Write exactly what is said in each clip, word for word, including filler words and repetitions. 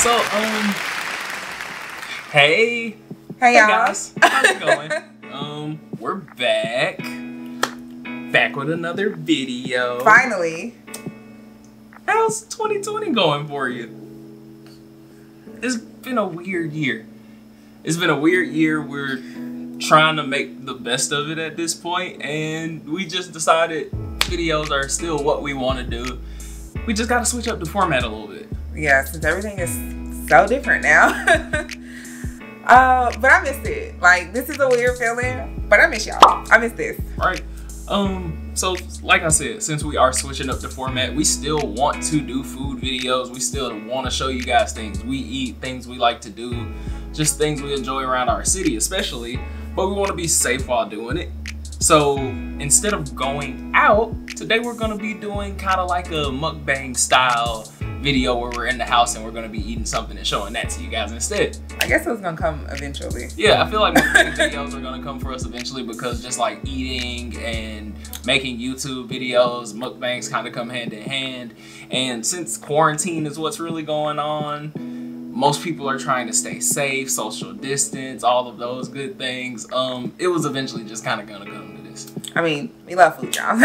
So, um, hey. Hey, y'all. Guys. How's it going? um, we're back. Back with another video. Finally. How's twenty twenty going for you? It's been a weird year. It's been a weird year. We're trying to make the best of it at this point, and we just decided videos are still what we want to do. We just got to switch up the format a little bit. Yeah, since everything is so different now. uh, but I missed it. Like, this is a weird feeling, but I miss y'all. I miss this. Right. Um. So, like I said, since we are switching up the format, we still want to do food videos. We still want to show you guys things we eat, things we like to do, just things we enjoy around our city, especially. But we want to be safe while doing it. So instead of going out, today we're gonna be doing kind of like a mukbang style video where we're in the house and we're gonna be eating something and showing that to you guys instead. I guess it's gonna come eventually. Yeah, I feel like videos are gonna come for us eventually, because just like eating and making YouTube videos, mukbangs kind of come hand in hand. And since quarantine is what's really going on, most people are trying to stay safe, social distance, all of those good things. Um, it was eventually just kind of gonna come to this. I mean, we love food, y'all.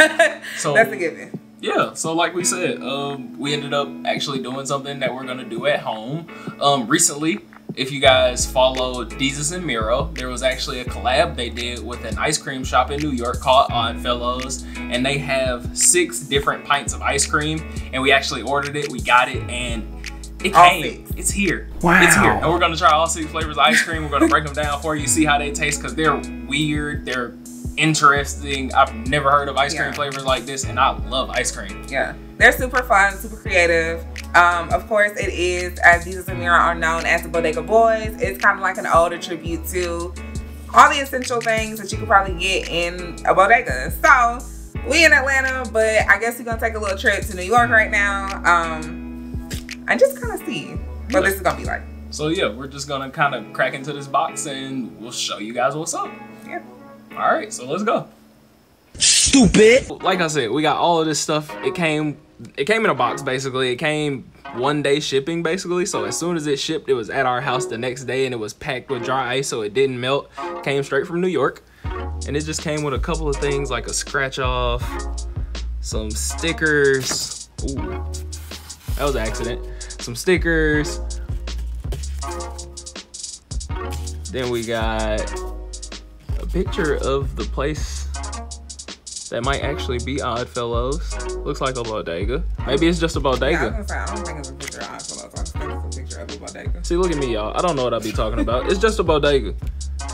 So that's a given. Yeah, so like we said, um, we ended up actually doing something that we're gonna do at home. Um, recently, if you guys followed Deezus and Miro, there was actually a collab they did with an ice cream shop in New York called Oddfellows, and they have six different pints of ice cream, and we actually ordered it, we got it, and it came. It's here. Wow. It's here. And we're gonna try all six flavors of ice cream. We're gonna break them down for you, see how they taste, because they're weird, they're interesting. I've never heard of ice cream yeah. flavors like this, and I love ice cream. Yeah, they're super fun, super creative. Um, of course, it is, as Deezus and Miro are known as the Bodega Boys. It's kind of like an older tribute to all the essential things that you could probably get in a bodega. So we in Atlanta, but I guess we're gonna take a little trip to New York right now, um, and just kind of see what yeah. this is gonna be like. So yeah, we're just gonna kind of crack into this box, and we'll show you guys what's up. Yeah. All right, so let's go. Stupid. Like I said, we got all of this stuff. It came, it came in a box, basically. It came one day shipping, basically. So as soon as it shipped, it was at our house the next day, and it was packed with dry ice, so it didn't melt. It came straight from New York, and it just came with a couple of things, like a scratch off, some stickers. Ooh, that was an accident. Some stickers. Then we got picture of the place that might actually be Oddfellows. Looks like a bodega. Maybe it's just a bodega. Yeah, I, was gonna say, I don't think it's a picture of Oddfellows. I just think it's a picture of a bodega. See, look at me, y'all. I don't know what I'll be talking about. It's just a bodega.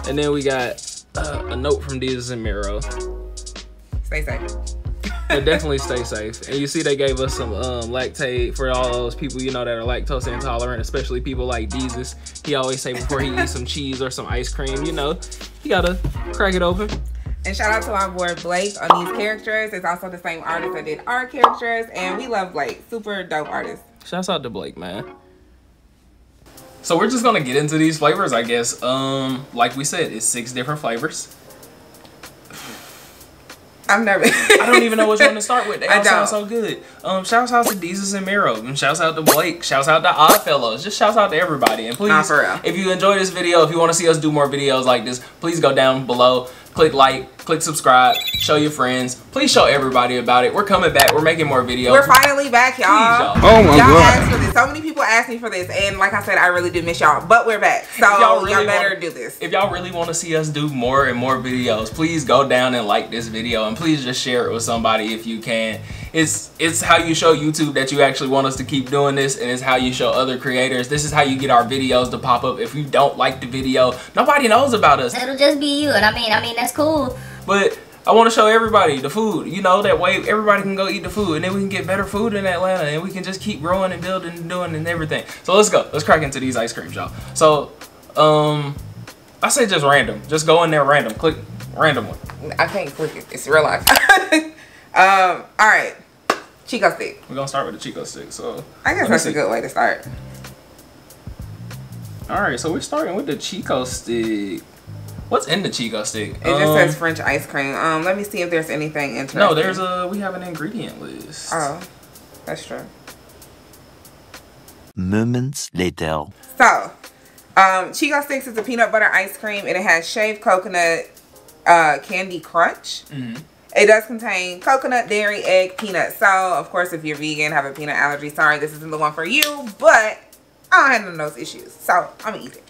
And then we got uh, a note from Deezus and Miro. Stay safe. Yeah, definitely stay safe. And you see they gave us some um, lactate for all those people, you know, that are lactose intolerant, especially people like Deezus. He always say before he eats some cheese or some ice cream, you know, you gotta crack it open. And shout out to our boy Blake on these characters. It's also the same artist that did our characters, and we love Blake. Super dope artist. Shouts out to Blake, man. So we're just gonna get into these flavors, I guess. Um, like we said, it's six different flavors. I'm nervous. I don't even know which one to start with. They all sound so good. Um, shouts out to Deezus and Miro. And shouts out to Blake. Shouts out to Oddfellows. Just shouts out to everybody. And please, nah, for real, if you enjoy this video, if you want to see us do more videos like this, please go down below. Click like. Click subscribe. Show your friends. Please show everybody about it. We're coming back. We're making more videos. We're finally back, y'all. Oh my god. So many people asked me for this, and like I said, I really do miss y'all. But we're back, so y'all really better do this. If y'all really want to see us do more and more videos, please go down and like this video, and please just share it with somebody if you can. It's it's how you show YouTube that you actually want us to keep doing this, and it's how you show other creators. This is how you get our videos to pop up. If you don't like the video, nobody knows about us. It'll just be you, and I mean, I mean that's cool. But I want to show everybody the food, you know, that way everybody can go eat the food, and then we can get better food in Atlanta, and we can just keep growing and building and doing and everything. So let's go. Let's crack into these ice creams, y'all. So, um, I say just random. Just go in there random. Click random one. I can't click it. It's real life. um, all right. Chico stick. We're going to start with the Chico stick. So I guess that's see. a good way to start. All right. So we're starting with the Chico stick. What's in the Chico stick? It just um, says French ice cream. Um, let me see if there's anything interesting. No, there's a, we have an ingredient list. Oh, that's true. moments later. So, um, Chico Sticks is a peanut butter ice cream, and it has shaved coconut uh, candy crunch. Mm-hmm. It does contain coconut, dairy, egg, peanut. So, of course, if you're vegan, have a peanut allergy, sorry, this isn't the one for you, but I don't have none of those issues. So, I'm going to eat it.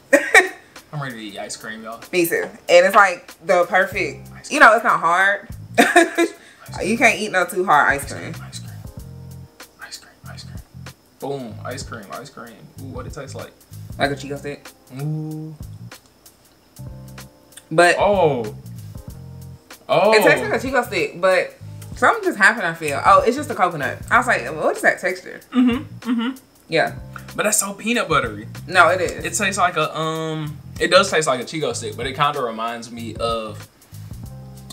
I'm ready to eat ice cream, y'all. Me too. And it's like the perfect, you know, it's not hard. You can't eat no too hard ice cream. Ice cream, ice cream, ice cream. Boom, ice cream, ice cream. Ooh, what it tastes like? Like a Chico stick. Ooh. But. Oh. Oh. It tastes like a Chico stick, but something just happened, I feel. Oh, it's just a coconut. I was like, well, what is that texture? Mm-hmm, mm-hmm. Yeah. But that's so peanut buttery. No, it is. It tastes like a, um, it does taste like a Chico stick, but it kind of reminds me of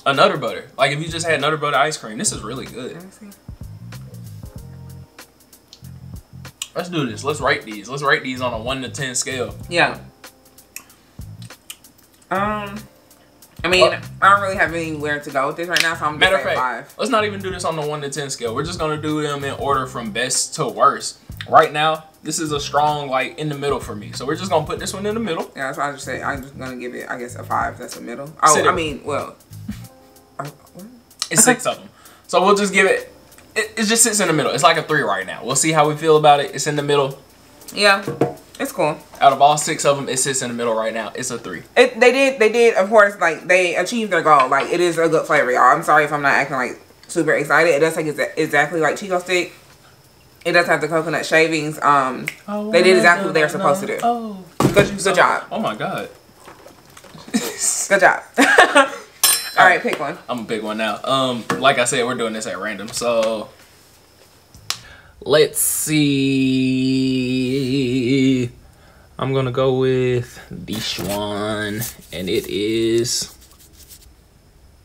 a Nutter Butter. Like if you just had Nutter Butter ice cream, this is really good. Let me see. Let's do this. Let's rate these. Let's rate these on a one to ten scale. Yeah. Um, I mean, uh, I don't really have anywhere to go with this right now, so I'm just saying five. Let's not even do this on the one to ten scale. We're just going to do them in order from best to worst. Right now, this is a strong, like, in the middle for me. So we're just going to put this one in the middle. Yeah, that's what I just say. I'm just going to give it, I guess, a five. That's a middle. Oh, I mean, well. It's six of them. So we'll just give it, it, it just sits in the middle. It's like a three right now. We'll see how we feel about it. It's in the middle. Yeah, it's cool. Out of all six of them, it sits in the middle right now. It's a three. It, they did, they did, of course, like, they achieved their goal. Like, it is a good flavor, y'all. I'm sorry if I'm not acting, like, super excited. It does take exa exactly like Chico stick. It does have the coconut shavings. Um, oh, they did exactly what they were supposed to do. Oh, good, good job. Oh my god. Good job. All right, pick one. I'm gonna pick one now. Um, like I said, we're doing this at random, so let's see. I'm gonna go with this one, and it is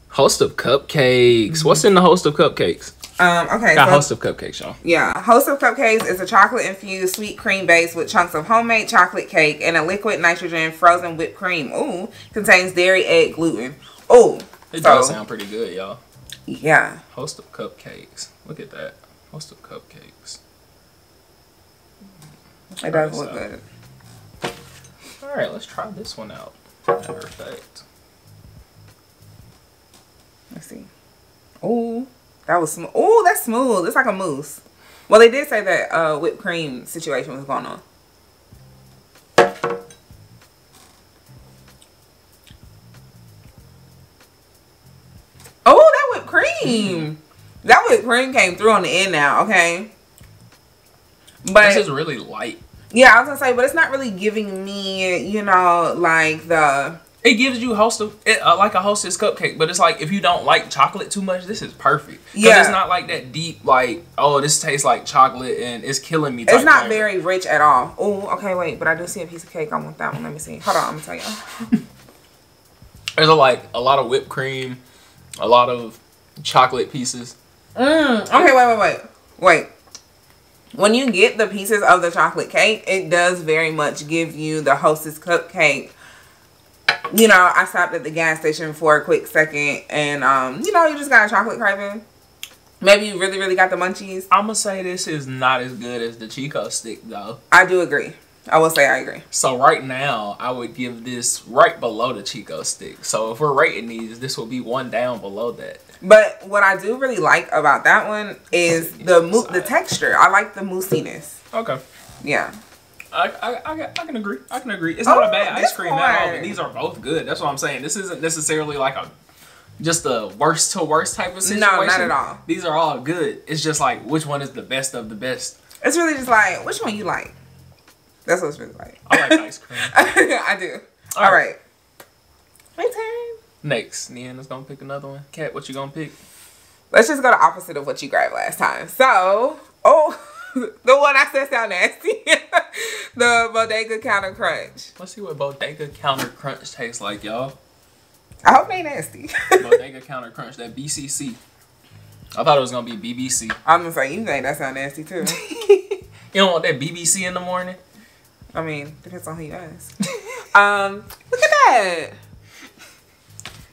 Host of Cupcakes. Mm-hmm. What's in the Host of Cupcakes? Um, okay. Got so, Host of Cupcakes, y'all. Yeah. Host of Cupcakes is a chocolate-infused sweet cream base with chunks of homemade chocolate cake and a liquid nitrogen frozen whipped cream. Ooh. Contains dairy, egg, gluten. Ooh. It so, does sound pretty good, y'all. Yeah. Host of Cupcakes. Look at that. Host of Cupcakes. Let's it does look out. good. All right. Let's try this one out. Perfect. Let's see. Ooh. That was smooth. Oh, that's smooth. It's like a mousse. Well, they did say that uh, whipped cream situation was going on. Oh, that whipped cream. Mm-hmm. That whipped cream came through on the end now, okay? But this is really light. Yeah, I was going to say, but it's not really giving me, you know, like the... It gives you host of, it, uh, like a Hostess cupcake, but it's like if you don't like chocolate too much, this is perfect. Yeah. It's not like that deep, like, oh, this tastes like chocolate and it's killing me. It's not flavor. very rich at all. Oh, okay, wait, but I do see a piece of cake. I want that one. Let me see. Hold on, I'm going to tell y'all. There's a, like a lot of whipped cream, a lot of chocolate pieces. Mm, okay, wait, wait, wait. Wait. When you get the pieces of the chocolate cake, it does very much give you the Hostess cupcake. You know, I stopped at the gas station for a quick second, and, um, you know, you just got a chocolate craving. Maybe you really, really got the munchies. I'm going to say this is not as good as the Chico stick, though. I do agree. I will say I agree. So, right now, I would give this right below the Chico stick. So, if we're rating these, this will be one down below that. But what I do really like about that one is the mo the texture. I like the moussiness. Okay. Yeah. I, I, I, I can agree. I can agree. It's not oh, a bad ice cream hard. at all, but these are both good. That's what I'm saying. This isn't necessarily like a just a worst to worst type of situation. No, not at all. These are all good. It's just like, which one is the best of the best? It's really just like, which one you like? That's what it's really like. I like ice cream. I do. All, all right. right. My turn. Next, Nianna's going to pick another one. Kat, what you going to pick? Let's just go the opposite of what you grabbed last time. So, oh. The one I said sound nasty. The Bodega Counter Crunch. Let's see what Bodega Counter Crunch tastes like, y'all. I hope they nasty. Bodega Counter Crunch, that B C C. I thought it was going to be B B C. I'm going to say, you think that sound nasty, too. You don't want that B B C in the morning? I mean, depends on who you ask. um, look at that.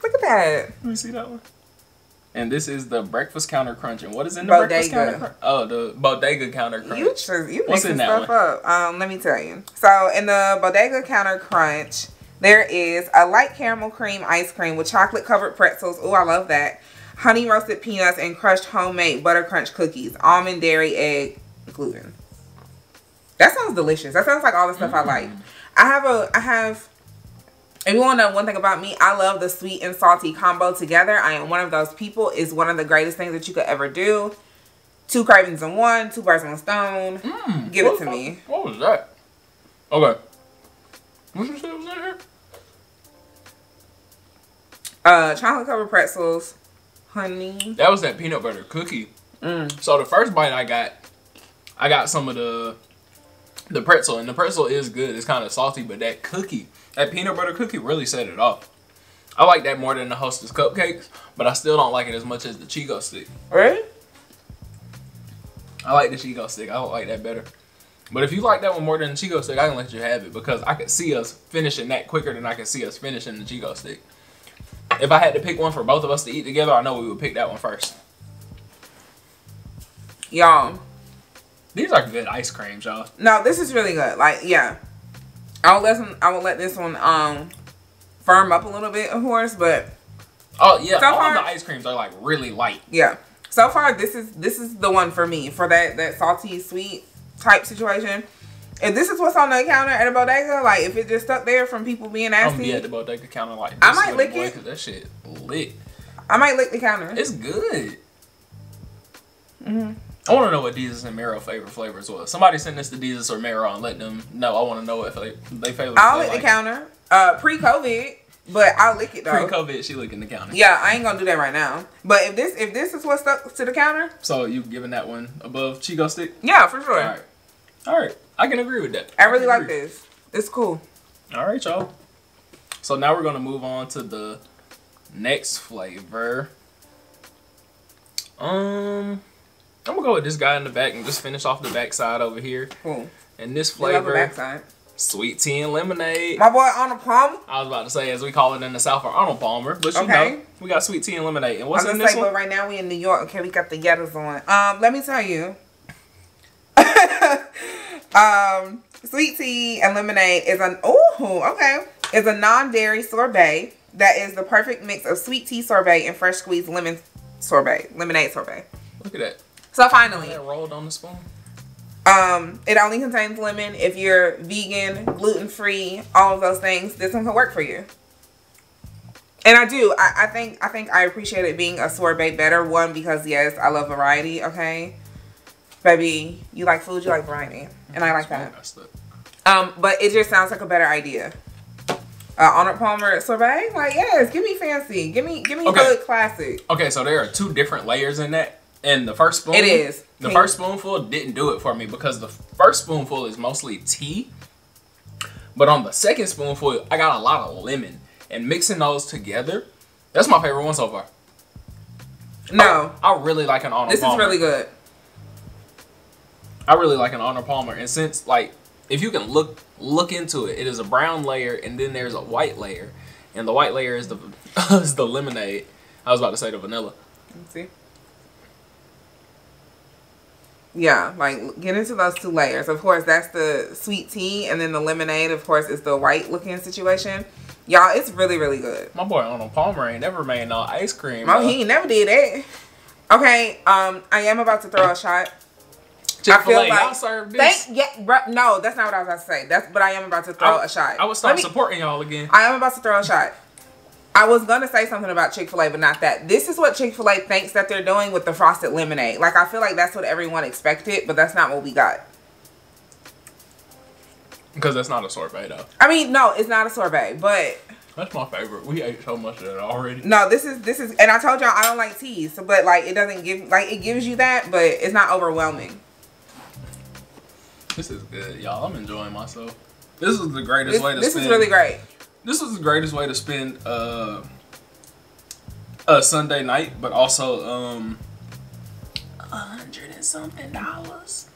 Look at that. Let me see that one. And this is the breakfast counter crunch. And what is in the bodega. breakfast counter crunch? Oh, the bodega counter crunch. You just, you mixing stuff one? up. Um, let me tell you. So in the bodega counter crunch, there is a light caramel cream ice cream with chocolate covered pretzels. Oh, I love that. Honey roasted peanuts and crushed homemade butter crunch cookies. Almond, dairy, egg, gluten. That sounds delicious. That sounds like all the stuff mm. I like. I have a, I have, if you want to know one thing about me, I love the sweet and salty combo together. I am one of those people. It's one of the greatest things that you could ever do. Two cravings in one, two birds in one stone. Mm, Give it to me. What was that? Okay. What you said was in here? Uh, chocolate covered pretzels, honey. That was that peanut butter cookie. Mm. So the first bite I got, I got some of the... the pretzel, and the pretzel is good. It's kind of salty, but that cookie, that peanut butter cookie really set it off. I like that more than the Hostess cupcakes, but I still don't like it as much as the Chico stick. Really? I like the Chico stick. I don't like that better. But if you like that one more than the Chico stick, I can let you have it, because I could see us finishing that quicker than I could see us finishing the Chico stick. If I had to pick one for both of us to eat together, I know we would pick that one first. Y'all. These are good ice creams, y'all. No, this is really good. Like, yeah. I will let some, I will let this one um firm up a little bit, of course, but oh yeah, so all far, of the ice creams are like really light. Yeah. So far this is this is the one for me, for that that salty sweet type situation. If this is what's on the counter at a bodega, like if it just stuck there from people being nasty. Um, yeah, the bodega counter like this I might lick boy, it. 'Cause that shit lit. I might lick the counter. It's good. Mm-hmm. I want to know what Desus and Mero favorite flavors was. Somebody send this to Desus or Mero and let them know. I want to know what they favorite flavors. I'll lick like. the counter. Uh, Pre-COVID, but I'll lick it though. Pre-COVID, she licking the counter. Yeah, I ain't going to do that right now. But if this if this is what's stuck to the counter. So you giving that one above Chico stick? Yeah, for sure. All right. All right. I can agree with that. I really I like agree. this. It's cool. All right, y'all. So now we're going to move on to the next flavor. Um... I'm gonna go with this guy in the back and just finish off the backside over here. Hmm. And this flavor, sweet tea and lemonade. My boy Arnold Palmer. I was about to say, as we call it in the South, for Arnold Palmer, but you okay. know, we got sweet tea and lemonade. And what's I'm in this say, one? But right now we in New York. Okay, we got the yetters on. Um, let me tell you. um, sweet tea and lemonade is an ooh okay is a non-dairy sorbet that is the perfect mix of sweet tea sorbet and fresh squeezed lemon sorbet, lemonade sorbet. Look at that. So finally, it rolled on the spoon. Um, it only contains lemon. If you're vegan, gluten-free, all of those things, this one can work for you. And I do. I, I think. I think I appreciate it being a sorbet better one because yes, I love variety. Okay, baby, you like food, you like variety, and I like that. Um, but it just sounds like a better idea. Uh, Arnold Palmer sorbet, like yes, give me fancy, give me, give me okay. good classic. Okay, so there are two different layers in that. And the first spoonful, it is. the Pink. first spoonful didn't do it for me because the first spoonful is mostly tea. But on the second spoonful, I got a lot of lemon. And mixing those together, that's my favorite one so far. No. I, I really like an Arnold Palmer. This is really good. I really like an Arnold Palmer. And since, like, if you can look look into it, it is a brown layer and then there's a white layer. And the white layer is the, is the lemonade. I was about to say the vanilla. Let's see. Yeah, like get into those two layers. Of course, that's the sweet tea, and then the lemonade, of course, is the white looking situation. Y'all, it's really, really good. My boy Arnold Palmer ain't never made no ice cream. Oh, he never did that. Okay, um, I am about to throw a shot. Chick-fil-A, I feel like, y'all serve this. Thank, yeah, bro, no, that's not what I was about to say. That's, but I am about to throw I, a shot. I was stop me, supporting y'all again. I am about to throw a shot. I was going to say something about Chick-fil-A, but not that. This is what Chick-fil-A thinks that they're doing with the frosted lemonade. Like, I feel like that's what everyone expected, but that's not what we got. Because that's not a sorbet, though. I mean, no, it's not a sorbet, but... That's my favorite. We ate so much of it already. No, this is... this is, and I told y'all I don't like teas, so, but, like, it doesn't give... Like, it gives you that, but it's not overwhelming. This is good, y'all. I'm enjoying myself. This is the greatest this, way to this spend... This is really great. This is the greatest way to spend uh, a Sunday night, but also um, a hundred and something dollars.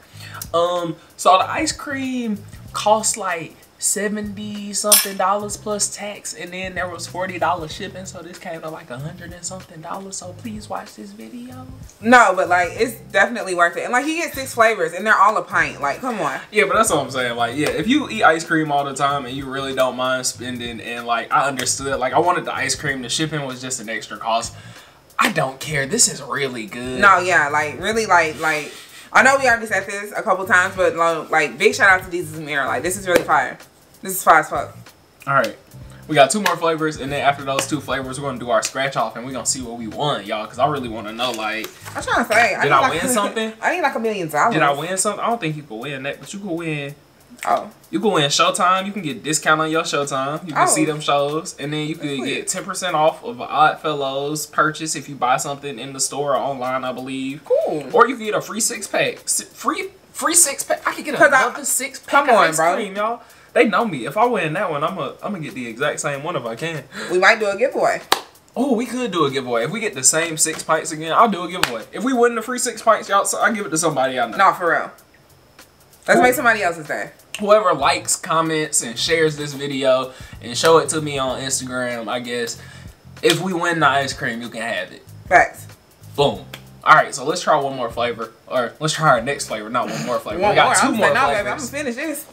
Um, so the ice cream costs like seventy something dollars plus tax, and then there was forty dollars shipping, so this came to like a hundred and something dollars. So please watch this video. No, but like, it's definitely worth it. And like, you get six flavors and they're all a pint. Like, come on. Yeah, but that's what I'm saying. Like, yeah, if you eat ice cream all the time and you really don't mind spending, and like, I understood, like, I wanted the ice cream, the shipping was just an extra cost. I don't care, this is really good. No, yeah, like really, like like I know we already said this a couple times, but like, big shout out to Deezus and Mira. Like, this is really fire. This is fire as fuck. All right, we got two more flavors, and then after those two flavors, we're gonna do our scratch off, and we're gonna see what we won, y'all. Cause I really want to know, like, I'm trying to say, did I, I like, win something? I need like a million dollars. Did I win something? I don't think you could win that, but you could win. Oh. You could win Showtime. You can get a discount on your Showtime. You can oh. see them shows, and then you could get ten percent off of an Oddfellows purchase if you buy something in the store or online, I believe. Cool. Or you can get a free six pack. Free free six pack. I could get another I, six pack. Come on, bro, y'all. They know me. If I win that one, I'm gonna I'm gonna get the exact same one if I can. We might do a giveaway. Oh, we could do a giveaway. If we get the same six pints again, I'll do a giveaway. If we win the free six pints, y'all, so I give it to somebody I know. No, for real. Let's make somebody else's day. Whoever likes, comments, and shares this video and show it to me on Instagram, I guess. If we win the ice cream, you can have it. Facts. Boom. All right, so let's try one more flavor. Or let's try our next flavor, not one more flavor. One we got more. two I'm more saying, flavors. No, baby, I'm gonna finish this.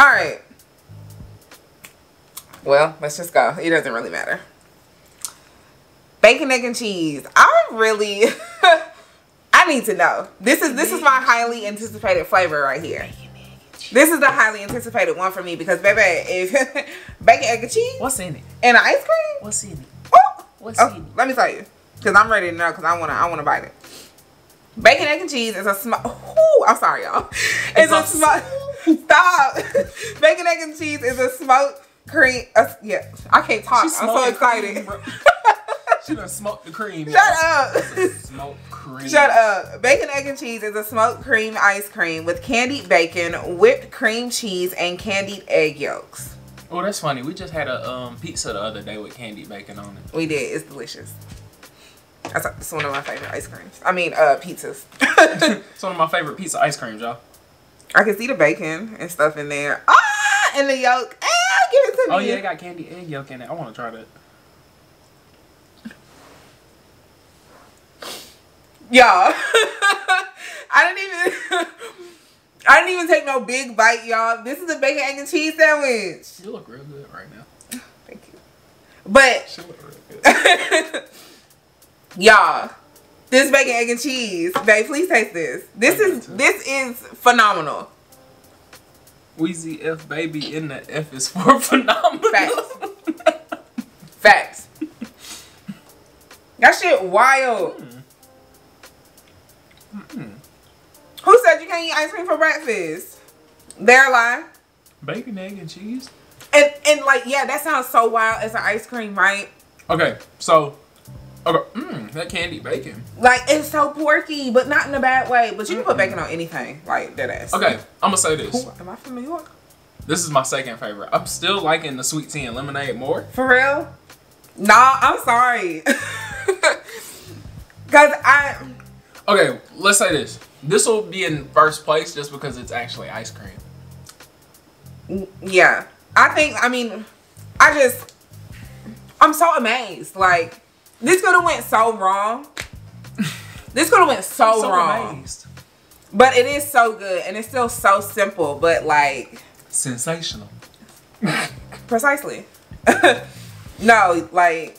All right. Well, let's just go. It doesn't really matter. Bacon, egg, and cheese. I'm really... I need to know. This is this is my highly anticipated flavor right here. This is the highly anticipated one for me because, baby, if bacon, egg, and cheese. What's in it? And ice cream. What's in it? Oh, what's oh, in it? Let me tell you, because I'm ready to know. Because I wanna, I wanna bite it. Bacon, egg, and cheese is a small. Oh, I'm sorry, y'all. It's, it's a small. Stop. Bacon, egg, and cheese is a smoked cream. A, yeah, I can't talk. I'm so excited. Cream, she done smoked the cream. Shut up. Smoked cream. Shut up. Bacon, egg, and cheese is a smoked cream ice cream with candied bacon, whipped cream cheese, and candied egg yolks. Oh, that's funny. We just had a um, pizza the other day with candied bacon on it. We did. It's delicious. That's, that's one of my favorite ice creams. I mean, uh, pizzas. It's one of my favorite pizza ice creams, y'all. I can see the bacon and stuff in there. Ah, and the yolk. Ah, give it to me. Oh, yeah, it got candied egg yolk in it. I want to try that. Y'all, I didn't even, I didn't even take no big bite, y'all. This is a bacon, egg, and cheese sandwich. You look real good right now. Thank you. But, she look real good. Y'all, this bacon, egg, and cheese, babe, please taste this. This is, this is phenomenal. Wheezy F baby, in the F is for phenomenal. Facts. Facts. That shit wild. Mm. Mm-hmm. Who said you can't eat ice cream for breakfast? They're lying. Bacon, egg, and cheese. And and like, yeah, that sounds so wild as an ice cream, right? Okay, so okay, mm, that candy bacon. Like, it's so porky, but not in a bad way. But you mm-hmm. can put bacon on anything, like that ass. Okay, I'm gonna say this. Ooh, am I from New York? This is my second favorite. I'm still liking the sweet tea and lemonade more. For real? Nah, I'm sorry. Cause I. Okay, let's say this. This will be in first place just because it's actually ice cream. Yeah. I think, I mean, I just, I'm so amazed. Like, this could have went so wrong. This could have went so, so wrong. Amazed. But it is so good, and it's still so simple, but like. Sensational. Precisely. No, like,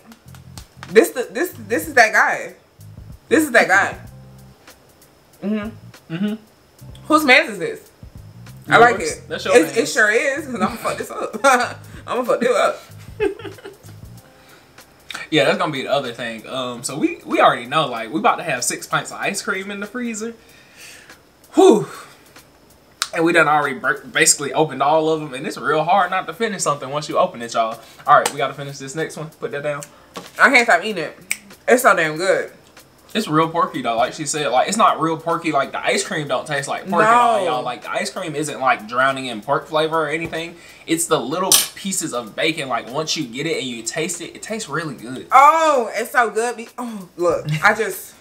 this, this, this is that guy. This is that guy. Mm-hmm. Mm-hmm. Whose man's is this? Yours. I like it. That's your it, it sure is. Cause I'm gonna fuck this up. I'm gonna fuck this up. Yeah, that's gonna be the other thing. Um, so we we already know, like, we about to have six pints of ice cream in the freezer. Whew. And we done already basically opened all of them, and it's real hard not to finish something once you open it, y'all. All right, we gotta finish this next one. Put that down. I can't stop eating it. It's so damn good. It's real porky though, like she said. Like, it's not real porky. Like, the ice cream don't taste like pork no. at all, y'all. Like, the ice cream isn't like drowning in pork flavor or anything. It's the little pieces of bacon. Like, once you get it and you taste it, it tastes really good. Oh, it's so good. Oh, look, I just,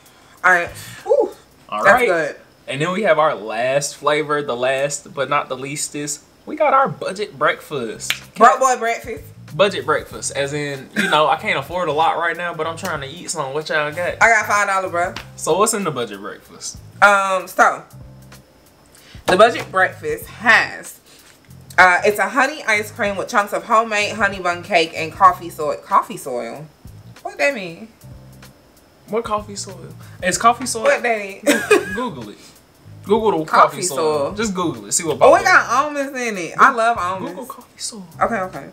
I, ooh, all that's right. good. And then we have our last flavor, the last but not the least is we got our budget breakfast. Broke boy breakfast. Budget breakfast, as in, you know, I can't afford a lot right now, but I'm trying to eat some. What y'all got? I got five dollars, bro. So what's in the budget breakfast? Um, so the budget breakfast has, uh, it's a honey ice cream with chunks of homemade honey bun cake and coffee soil. Coffee soil? What that mean? What coffee soil? It's coffee soil. What that is? Google it. Google the coffee, coffee soil. soil. Just Google it. See what. Oh, we got almonds in it. I love almonds. Google coffee soil. Okay, okay.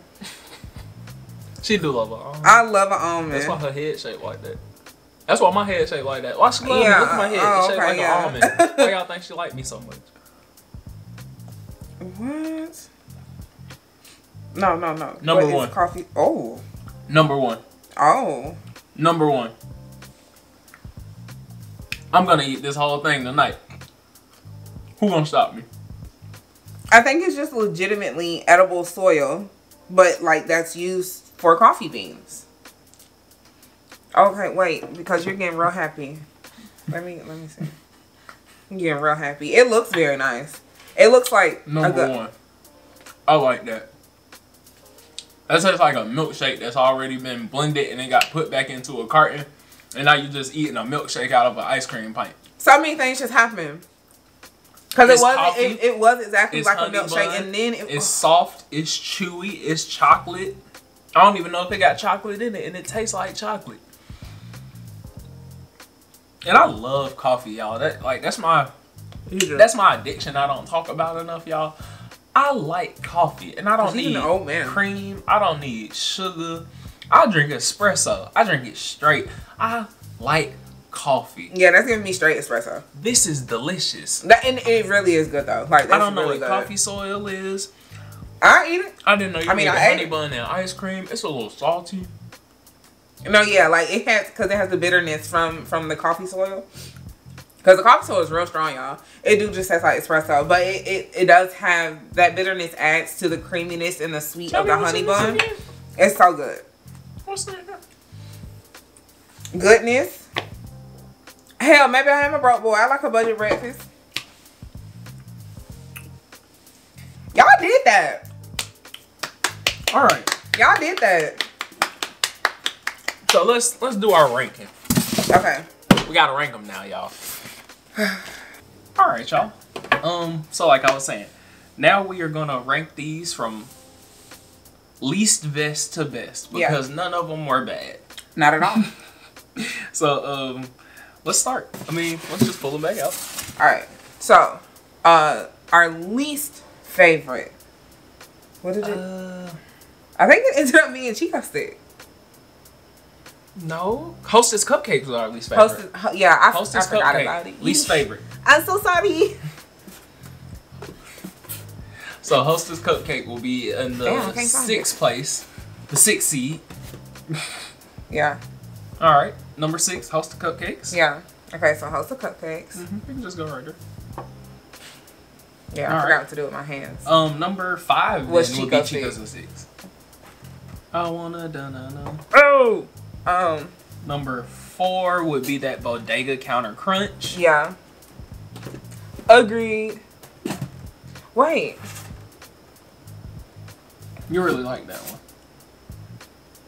She do love an almond. I love an almond. That's why her head shaped like that. That's why my head shaped like that. Why she love yeah. me? Look at my head. Oh, it's shaped okay, like yeah. an almond. Why y'all think she like me so much? What? No, no, no. Number what one. Is coffee. Oh. Number one. Oh. Number one. I'm gonna eat this whole thing tonight. Who gonna stop me? I think it's just legitimately edible soil, but like that's used for coffee beans. Okay, wait, because you're getting real happy. Let me let me see. I'm getting real happy. It looks very nice. It looks like number one. I like that. That's just like a milkshake that's already been blended and it got put back into a carton, and now you're just eating a milkshake out of an ice cream pint. So many things just happen. Because it was it, it was exactly like a milkshake, bun, and then it, it's soft, it's chewy, it's chocolate. I don't even know if it got chocolate in it, and it tastes like chocolate. And I love coffee, y'all. That like that's my that's my addiction. I don't talk about enough, y'all. I like coffee, and I don't need old man. cream. I don't need sugar. I drink espresso. I drink it straight. I like coffee. Yeah, that's giving me straight espresso. This is delicious. That, and it really is good though. Like that's I don't know really what good. coffee soil is. I eat it. I didn't know you I mean, I honey bun and ice cream. It's a little salty. No, yeah, like it has because it has the bitterness from from the coffee soil. Because the coffee soil is real strong, y'all. It do just taste like espresso, but it, it it does have that bitterness adds to the creaminess and the sweet Tell of the honey bun. It's so good. What's that? Goodness. Hell, maybe I am a broke boy. I like a budget breakfast. Y'all did that. All right. Y'all did that. So let's let's do our ranking. Okay. We gotta rank them now, y'all. All right, y'all. Um. So like I was saying, now we are gonna rank these from least best to best because yeah. none of them were bad. Not at all. So um. Let's start. I mean, let's just pull them back out. All right. So, uh, our least favorite. What did it? Uh, I think it ended up being Chico Stick. No, Hostess cupcakes are our least favorite. Hostess, yeah, I, Hostess I forgot cupcake, about it. Least favorite. I'm so sorry. So Hostess cupcake will be in the Damn, sixth place, the sixth seed. Yeah. All right, number six, Host of Cupcakes. Yeah. Okay, so Host of Cupcakes. Mm-hmm. You can just go right there. Yeah, All I forgot right. what to do with my hands. Um, number five was Chico would be Chico's of Six. I wanna da na na. Oh. Um. Number four would be that Bodega Counter Crunch. Yeah. Agreed. Wait. You really like that one.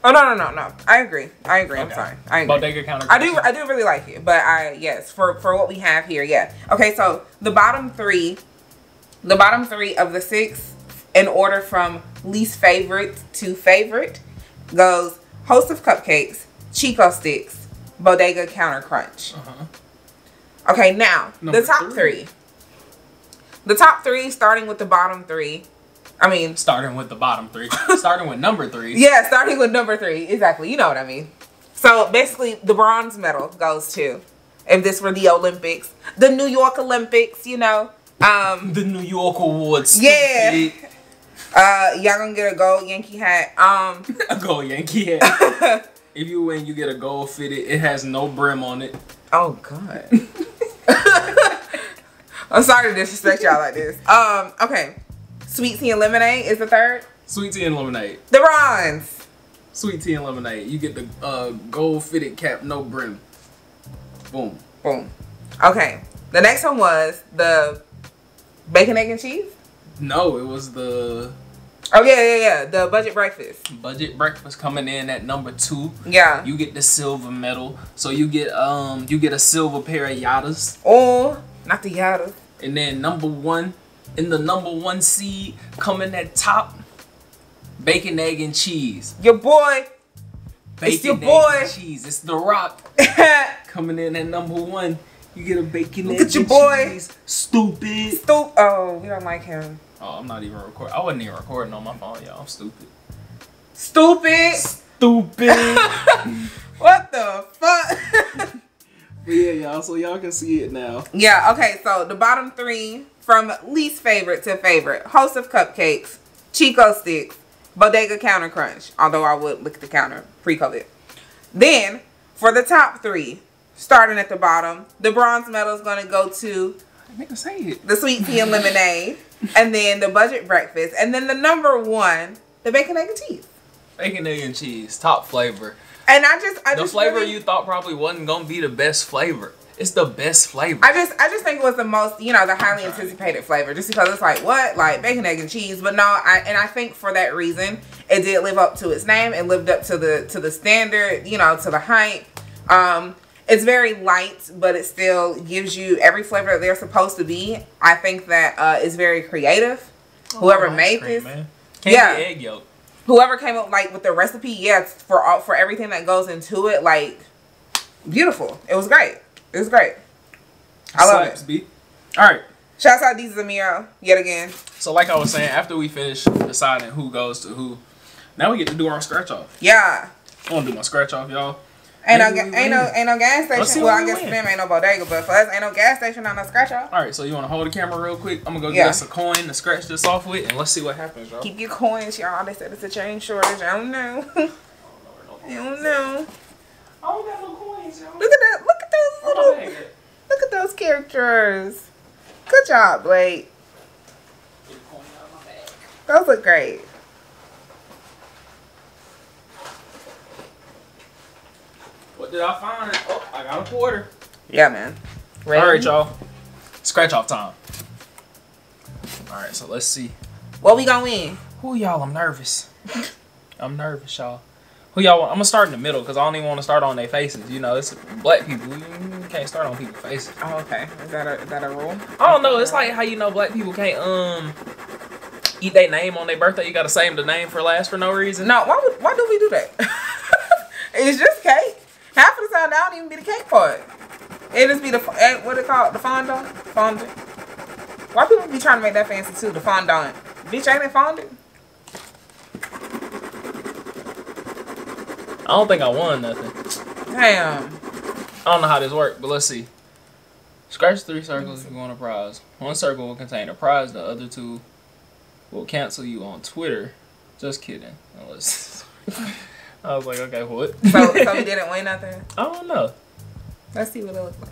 Oh no no no no! I agree. I agree. Okay. I'm sorry. I agree. Bodega Counter Crunch. I do I do really like it, but I yes for for what we have here, yeah. Okay, so the bottom three, the bottom three of the six, in order from least favorite to favorite, goes Host of Cupcakes, Chico Sticks, Bodega Counter Crunch. Uh-huh. Okay, now Number the top three. three, the top three starting with the bottom three. I mean, starting with the bottom three, starting with number three. Yeah, starting with number three. Exactly. You know what I mean. So basically, the bronze medal goes to, if this were the Olympics, the New York Olympics, you know. Um, the New York Awards. Yeah. Uh, y'all gonna get a gold Yankee hat. Um, a gold Yankee hat. If you win, you get a gold fitted. It has no brim on it. Oh, God. I'm sorry to disrespect y'all like this. Um, okay. Sweet tea and lemonade is the third. Sweet tea and lemonade. The bronze. Sweet tea and lemonade. You get the uh, gold fitted cap, no brim. Boom. Boom. Okay. The next one was the bacon, egg, and cheese. No, it was the... Oh, yeah, yeah, yeah. The budget breakfast. Budget breakfast coming in at number two. Yeah. You get the silver medal. So you get um you get a silver pair of Yatas. Oh, not the Yata. And then number one, in the number one seed, coming at top, bacon, egg, and cheese. Your boy. Bacon, it's your egg, boy. And cheese. It's The Rock. Coming in at number one. You get a bacon, look egg, at your and boy. Cheese. Stupid. Stupid. Oh, we don't like him. Oh, I'm not even recording. I wasn't even recording on my phone, y'all. I'm stupid. Stupid. Stupid. What the fuck? Yeah, y'all. So y'all can see it now. Yeah. Okay. So the bottom three from least favorite to favorite: Host of Cupcakes, Chico Sticks, Bodega Counter Crunch. Although I would lick the counter pre-COVID. Then for the top three, starting at the bottom, the bronze medal is going to go to nigga say it. The sweet tea and lemonade, and then the budget breakfast, and then the number one, the bacon, egg, and cheese. Bacon, egg, and cheese, top flavor. And I just, I the just flavor really, you thought probably wasn't gonna be the best flavor. It's the best flavor. I just, I just think it was the most, you know, the highly anticipated flavor, just because it's like what, like bacon, egg, and cheese. But no, I and I think for that reason, it did live up to its name. It lived up to the to the standard, you know, to the hype. Um. It's very light, but it still gives you every flavor that they're supposed to be. I think that uh, it's very creative. Oh, whoever made cream, this, man. Candy yeah, egg yolk. Whoever came up like with the recipe, yes, for all for everything that goes into it, like beautiful. It was great. It was great. I love Slaps, it. B. All right. Shouts out Deezus and Miro yet again. So, like I was saying, after we finish deciding who goes to who, now we get to do our scratch off. Yeah. I'm gonna do my scratch off, y'all. Ain't no, ain't, no, ain't no gas station. Well, I guess for them ain't no bodega, but for us, ain't no gas station on no scratch off. Alright, so you want to hold the camera real quick? I'm going to go yeah. get us a coin to scratch this off with, and let's see what happens, y'all. Keep your coins, y'all. They said it's a change shortage. I don't know. I don't know. I don't got no coins, y'all. Look at that. Look at those little... Oh, look at those characters. Good job, Blake. Get a coin out of my bag. Those look great. What did I find? Oh, I got a quarter. Yeah, man. Ready? All right, y'all. Scratch off time. All right, so let's see. What we gonna win? Who y'all? I'm nervous. I'm nervous, y'all. Who y'all want? I'm gonna start in the middle because I don't even want to start on their faces. You know, it's black people. You can't start on people's faces. Oh, okay. Is that a, is that a rule? I don't know. It's like how you know black people can't um eat their name on their birthday. You gotta save the name for last for no reason. No, why would, why do we do that? It's just cake. Half of the time, that don't even be the cake part. It just be the, what it called? The fondant? Fondant. Why people be trying to make that fancy too? The fondant. Bitch, ain't it fondant? I don't think I won nothing. Damn. I don't know how this works, but let's see. Scratch three circles if you want a prize. One circle will contain a prize. The other two will cancel you on Twitter. Just kidding. Unless... I was like, okay, what? So, so we didn't win nothing? I don't know. Let's see what it looks like.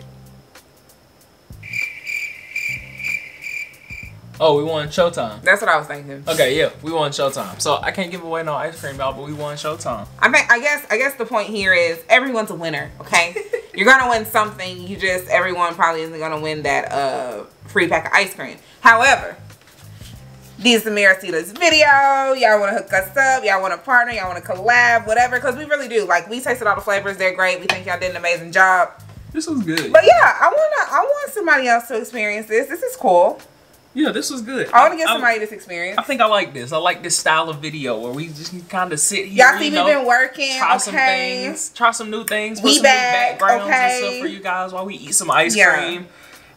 Oh, we won Showtime. That's what I was thinking. Okay, yeah, we won Showtime. So I can't give away no ice cream, y'all, but we won Showtime. I think, I guess, I guess the point here is everyone's a winner, okay? You're gonna win something. You just everyone probably isn't gonna win that uh, free pack of ice cream. However. These Samira see this video. Y'all want to hook us up. Y'all want to partner. Y'all want to collab. Whatever. Because we really do. Like, we tasted all the flavors. They're great. We think y'all did an amazing job. This was good. But, yeah. I want to. I want somebody else to experience this. This is cool. Yeah, this was good. I want to get somebody I, this experience. I think I like this. I like this style of video where we just kind of sit here. Y'all see we've been working. Try okay. some things. Try some new things. We some back. New backgrounds okay. and stuff for you guys while we eat some ice yeah. cream.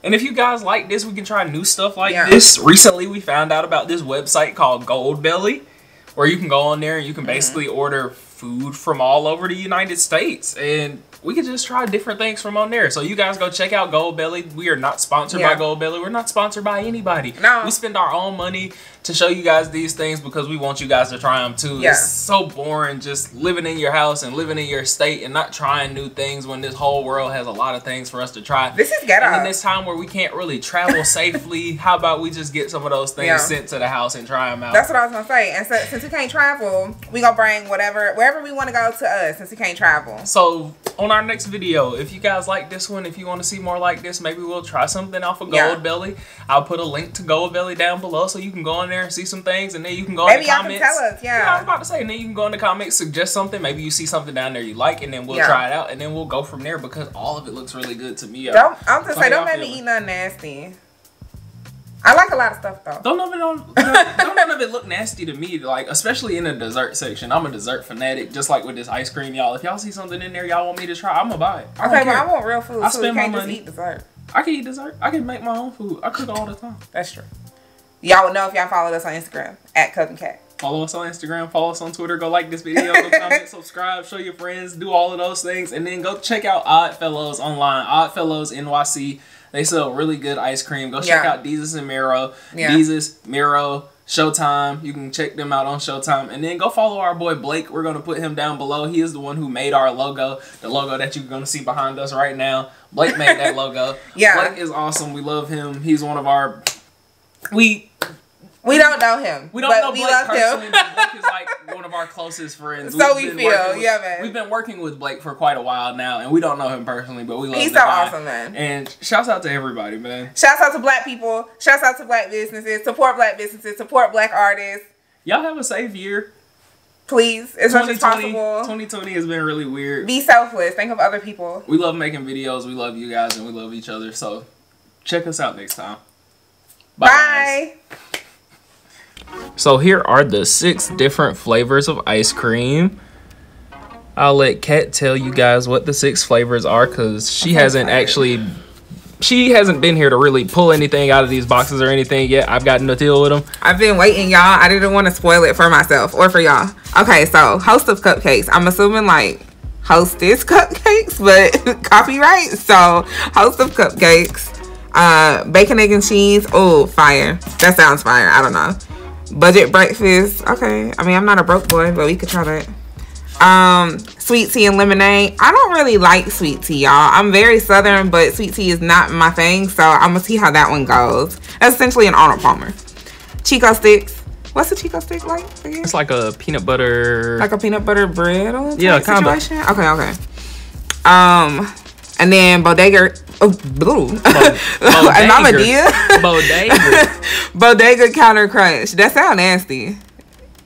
And if you guys like this, we can try new stuff like yeah. this. Recently, we found out about this website called Goldbelly, where you can go on there and you can mm-hmm. basically order food from all over the United States. And we can just try different things from on there. So you guys go check out Goldbelly. We are not sponsored yeah. by Goldbelly. We're not sponsored by anybody. No. We spend our own money to show you guys these things because we want you guys to try them too. Yeah. It's so boring just living in your house and living in your state and not trying new things when this whole world has a lot of things for us to try. This is ghetto. And in this time where we can't really travel safely, how about we just get some of those things yeah. sent to the house and try them out? That's what I was going to say. And so, since we can't travel, we going to bring whatever, wherever we want to go to us since we can't travel. So... on our next video. If you guys like this one, if you want to see more like this, maybe we'll try something off of yeah. Goldbelly. I'll put a link to Goldbelly down below so you can go in there and see some things, and then you can go maybe in the comments. Maybe y'all can tell us, yeah. yeah. I was about to say, and then you can go in the comments, suggest something. Maybe you see something down there you like, and then we'll yeah. try it out, and then we'll go from there because all of it looks really good to me. Don't, I'm just saying, don't let me eat nothing nasty. I like a lot of stuff though. Don't none of it, don't, don't none of it look nasty to me, like especially in the dessert section. I'm a dessert fanatic, just like with this ice cream, y'all. If y'all see something in there y'all want me to try, I'm gonna buy it. I okay, but well, I want real food. I so spend you can't my money. Just eat dessert. I can eat dessert. I can make my own food. I cook all the time. That's true. Y'all would know if y'all followed us on Instagram at Cup and Cat. Follow us on Instagram, follow us on Twitter, go like this video, go comment, subscribe, show your friends, do all of those things, and then go check out Odd Fellows online, Odd Fellows N Y C. They sell really good ice cream. Go check yeah. out Deezus and Mero. Yeah. Deezus, Mero, Showtime. You can check them out on Showtime. And then go follow our boy Blake. We're going to put him down below. He is the one who made our logo, the logo that you're going to see behind us right now. Blake made that logo. Yeah. Blake is awesome. We love him. He's one of our... We... We don't know him. We don't know Blake personally, but Blake is like one of our closest friends. So we feel, yeah, man. We've been working with Blake for quite a while now, and we don't know him personally, but we love him. He's so awesome, man. And shouts out to everybody, man. Shouts out to black people. Shouts out to black businesses. Support black businesses. Support black artists. Y'all have a safe year. Please, as much as possible. twenty twenty has been really weird. Be selfless. Think of other people. We love making videos. We love you guys, and we love each other. So check us out next time. Bye. Bye. So here are the six different flavors of ice cream. I'll let Kat tell you guys what the six flavors are because she hasn't actually, she hasn't been here to really pull anything out of these boxes or anything yet. I've gotten to deal with them. I've been waiting, y'all. I didn't want to spoil it for myself or for y'all. Okay, so Host of Cupcakes. I'm assuming like Hostess Cupcakes, but copyright. So Host of Cupcakes. Uh, bacon, egg, and cheese. Oh, fire. That sounds fire. I don't know. Budget breakfast. Okay, I mean, I'm not a broke boy, but we could try that. Um sweet tea and lemonade. I don't really like sweet tea, y'all. I'm very southern, but sweet tea is not my thing, so I'm gonna see how that one goes. That's essentially an Arnold Palmer. Chico sticks. What's a Chico stick like again? It's like a peanut butter, like a peanut butter bread or yeah situation. okay okay um and then bodega. Oh, blue. Bodega. Bodega. Bodega counter crunch. That sound nasty.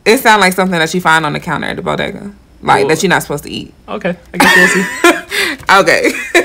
It sound like something that you find on the counter at the bodega, like Whoa. That you're not supposed to eat. Okay, I guess we'll see. Okay.